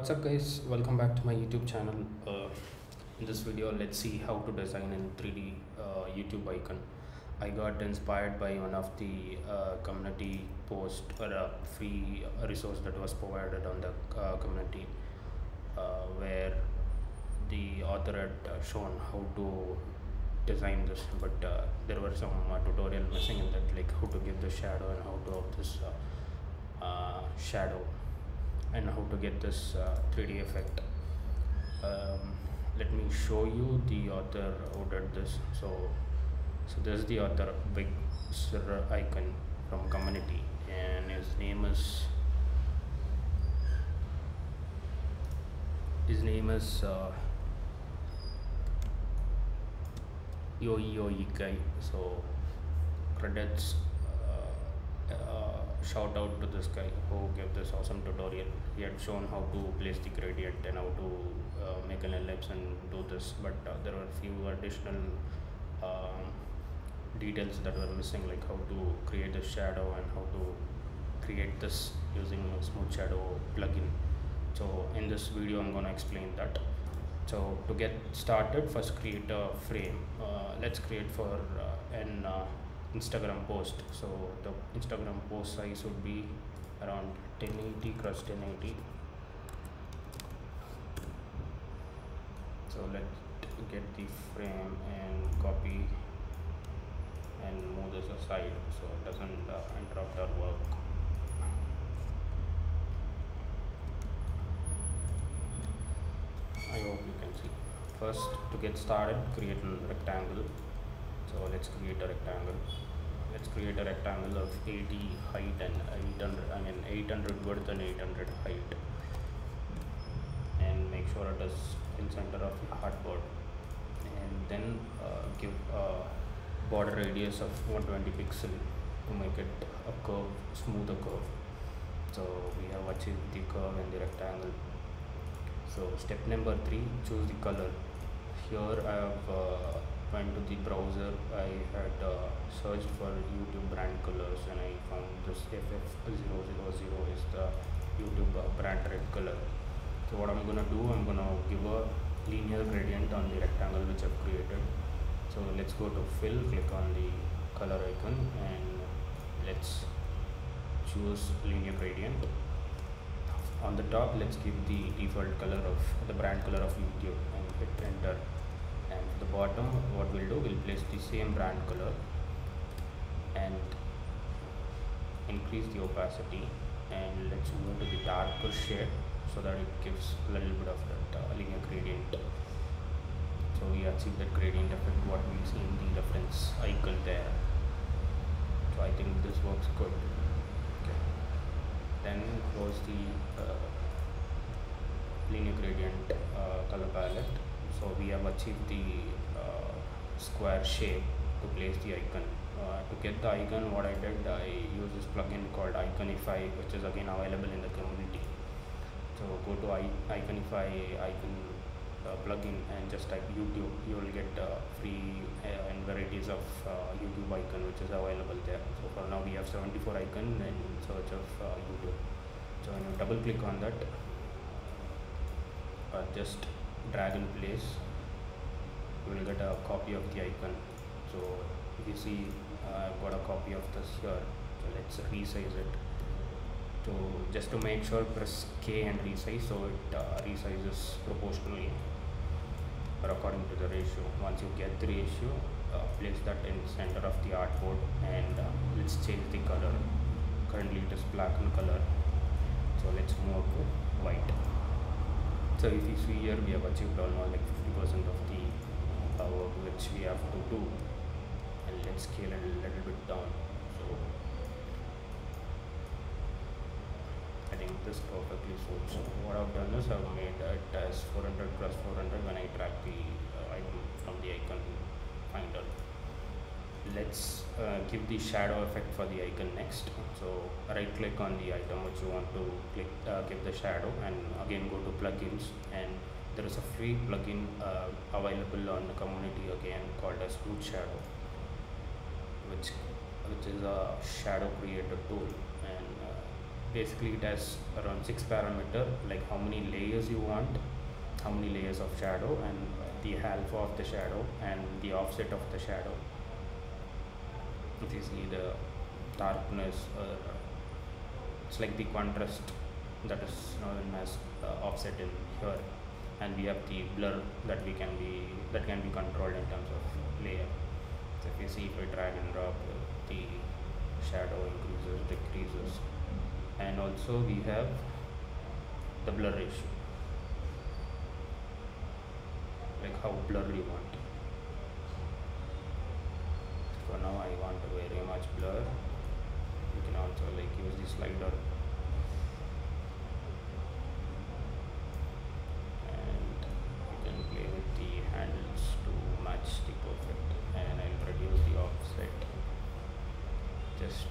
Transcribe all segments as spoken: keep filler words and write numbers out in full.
What's up guys, welcome back to my YouTube channel. Uh, in this video let's see how to design a three D uh, YouTube icon. I got inspired by one of the uh, community post or a free resource that was provided on the uh, community uh, where the author had shown how to design this, but uh, there were some uh, tutorial missing in that, like how to give the shadow and how to have this uh, uh, shadow and how to get this uh, three D effect. Um, let me show you the author who did this. So so this is the author, Big Sir Icon from community, and his name is his name is uh, Yoi Yoikai. So credits, shout out to this guy who gave this awesome tutorial. He had shown how to place the gradient and how to uh, make an ellipse and do this, but uh, there were few additional uh, details that were missing, like how to create a shadow and how to create this using a smooth shadow plugin. So in this video I'm going to explain that. So to get started, first create a frame. Uh, let's create for uh, an uh, Instagram post. So the Instagram post size would be around ten eighty cross ten eighty. So let's get the frame and copy and move this aside so it doesn't uh, interrupt our work. I hope you can see. First, to get started, create a rectangle. So let's create a rectangle. Let's create a rectangle of eighty height and eight hundred, I mean eight hundred width and eight hundred height, and make sure it is in center of the hardboard. And then uh, give a border radius of one hundred twenty pixel to make it a curve, smoother curve. So we have achieved the curve in the rectangle. So step number three, choose the color. Here I have uh, went to the browser. I had uh, searched for YouTube brand colors and I found this F F zero zero zero is the YouTube uh, brand red color. So what I'm gonna do, I'm gonna give a linear gradient on the rectangle which I've created. So let's go to fill, click on the color icon and let's choose linear gradient. On the top let's give the default color of the brand color of YouTube and hit enter. And the bottom, what we'll do, we'll place the same brand color and increase the opacity, and let's move to the darker shade so that it gives a little bit of that uh, linear gradient. So we achieve that gradient effect what we see in the reference icon there. So I think this works good. Okay. Then close the uh, linear gradient uh, color palette. So we have achieved the uh, square shape to place the icon. Uh, to get the icon, what I did, I used this plugin called iconify, which is again available in the community. So go to I iconify icon uh, plugin and just type YouTube. You will get uh, free uh, and varieties of uh, YouTube icon which is available there. So for now we have seventy-four icon in search of uh, YouTube. So when you double click on that, uh, just drag in place, you will get a copy of the icon. So if you see, I've uh, got a copy of this here. So let's resize it. So just to make sure, press K and resize, so it uh, resizes proportionally or according to the ratio. Once you get the ratio, uh, place that in center of the artboard, and uh, let's change the color. Currently it is black in color, so let's move to white. So if you see here, we have achieved almost like fifty percent of the uh, work which we have to do, and let's scale it a little bit down. So I think this perfectly suits. So what I've done is I've made it as four hundred cross four hundred when I drag the uh, icon from the icon finder. Let's uh, give the shadow effect for the icon next. So right click on the item which you want to click, uh, give the shadow, and again go to plugins, and there is a free plugin uh, available on the community again called as Root Shadow, which which is a shadow creator tool, and uh, basically it has around six parameter, like how many layers you want, how many layers of shadow, and the alpha of the shadow, and the offset of the shadow. It is either darkness or it's like the contrast, that is known as uh, offset in here, and we have the blur that we can be that can be controlled in terms of layer. So if you see, if I drag and drop, the shadow increases, decreases, and also we have the blur ratio, like how blurry you want. For now I want very much blur. You can also like use the slider, and you can play with the handles to match the perfect, and I'll reduce the offset just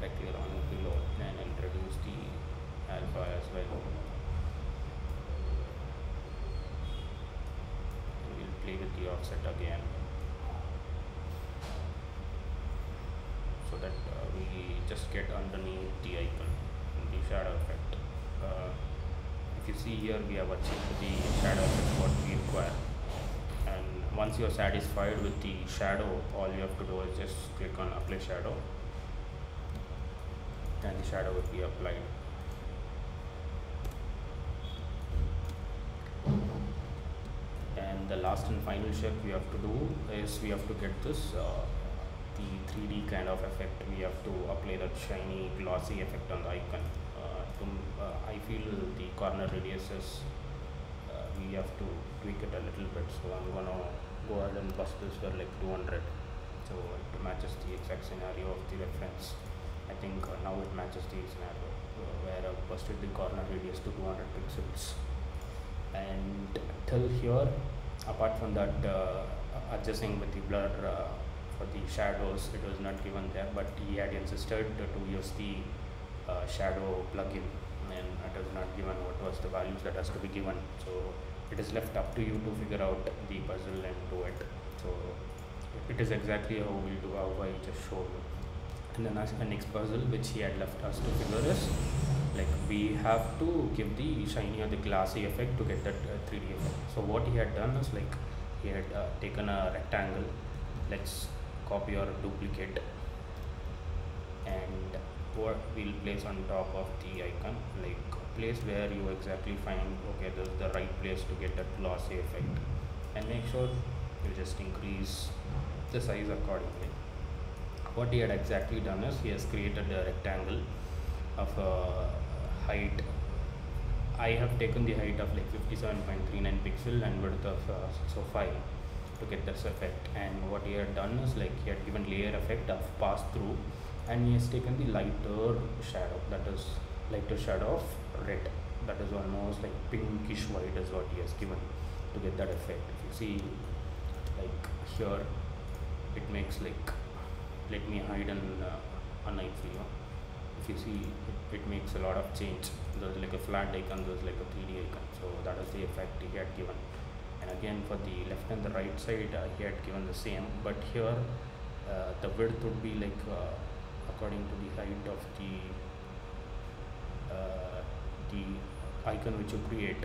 directly around below, and I'll reduce the alpha as well. Play with the offset again, so that uh, we just get underneath the icon and the shadow effect. Uh, if you see here, we have achieved the shadow effect what we require, and once you are satisfied with the shadow, all you have to do is just click on apply shadow, and the shadow will be applied. The last and final step we have to do is we have to get this uh, the three D kind of effect. We have to apply that shiny glossy effect on the icon. Uh, to, uh, I feel the corner radiuses uh, we have to tweak it a little bit, so I'm gonna go ahead and bust this for like two hundred, so it matches the exact scenario of the reference. I think uh, now it matches the scenario uh, where I busted the corner radius to two hundred pixels. And till here, apart from that, uh, adjusting with the blur uh, for the shadows, it was not given there, but he had insisted to, to use the uh, shadow plugin, and it was not given what was the values that has to be given. So it is left up to you to figure out the puzzle and do it. So it is exactly how we do, how I just showed you. And then the next puzzle which he had left us to figure is, like, we have to give the shiny or the glassy effect to get that uh, three D effect. So what he had done is, like, he had uh, taken a rectangle. Let's copy or duplicate, and what we'll place on top of the icon, like place where you exactly find okay, this is the right place to get that glossy effect, and make sure you just increase the size accordingly. What he had exactly done is he has created a rectangle of a height. I have taken the height of like fifty-seven point three nine pixel and width of uh, six oh five to get this effect. And what he had done is, like, he had given layer effect of pass through, and he has taken the lighter shadow, that is lighter shadow of red, that is almost like pinkish white is what he has given to get that effect. If you see, like here, it makes like, let me hide an uh, an eye for you. If you see, it, it makes a lot of change. There's like a flat icon, there's like a three D icon. So that is the effect he had given. And again, for the left and the right side, uh, he had given the same, but here uh, the width would be like uh, according to the height of the uh, the icon which you create,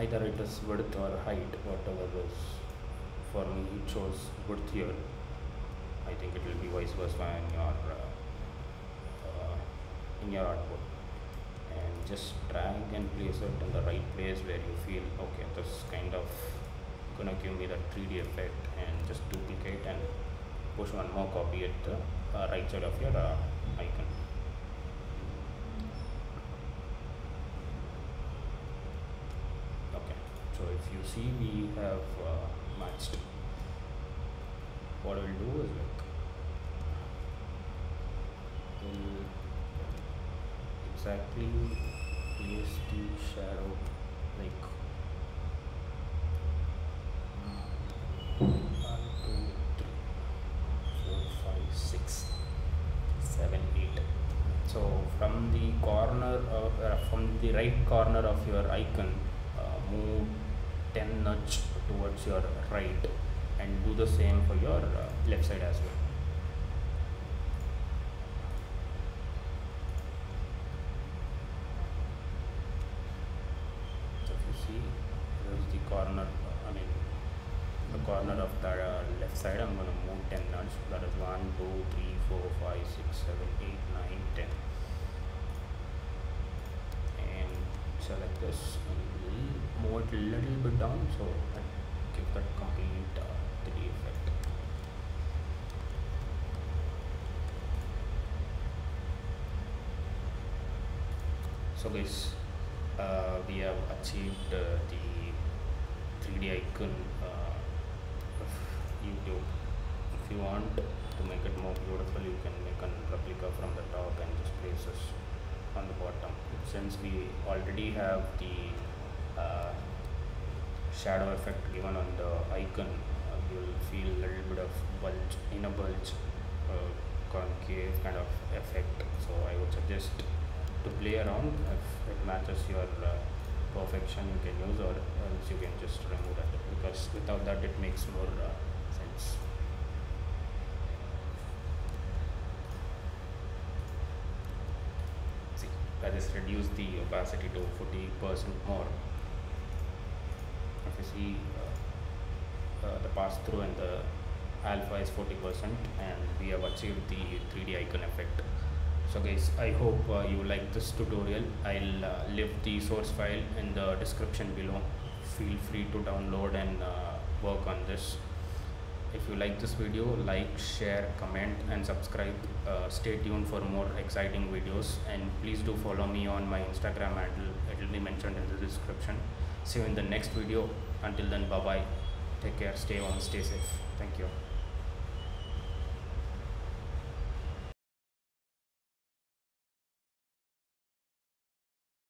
either it is width or height, whatever is. For me, it shows width here. I think it will be vice versa in your uh, in your artboard, and just drag and place it in the right place where you feel okay, this kind of gonna give me that three D effect, and just duplicate and push one more copy at the uh, right side of your uh, icon. Okay, so if you see, we have uh, matched. What we'll do is, like, we'll exactly place the shadow, like one, two, three, four, five, six, seven, eight. So from the corner of uh, from the right corner of your icon, uh, move ten nudge towards your right, and do the same for your uh, left side as well. corner of the left side, I'm going to move ten nuts. That is one, two, three, four, five, six, seven, eight, nine, ten. And select this and move it a little bit down so that give that complete uh, three D effect. So guys, uh, we have achieved uh, the three D icon uh, of YouTube. If you want to make it more beautiful, you can make a replica from the top and just place this on the bottom. Since we already have the uh, shadow effect given on the icon, uh, you'll feel a little bit of bulge, inner bulge, uh, concave kind of effect. So I would suggest to play around. If it matches your uh, perfection, you can use, or else you can just remove that, because without that it makes more uh, sense. See, I just reduce the opacity to forty percent more. If you see, uh, uh, the pass through and the alpha is forty percent, and we have achieved the three D icon effect. So guys, I hope uh, you like this tutorial. I'll uh, leave the source file in the description below. Feel free to download and uh, work on this. If you like this video, like, share, comment and subscribe. Uh, stay tuned for more exciting videos, and please do follow me on my Instagram handle. It will be mentioned in the description. See you in the next video. Until then, bye bye. Take care, stay home, stay safe. Thank you.